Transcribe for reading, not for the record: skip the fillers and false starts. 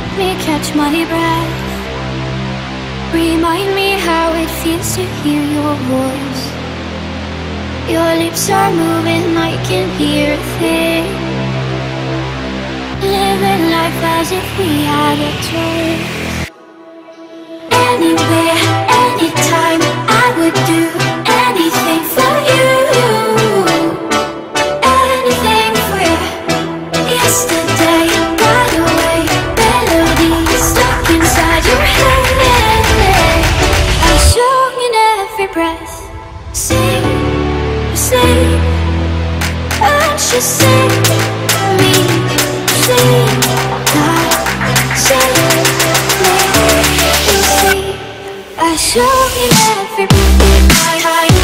let me catch my breath. Remind me how it feels to hear your voice. Your lips are moving, I can hear a thing. Living life as if we had a choice. Anywhere, anytime, I would do anything for you. Anything for you. Yesterday got away, melodies stuck inside your head. I'm sung in every breath. Sing, sing, and she sing me, sing, I sing me. You see, I'm sung in every breath.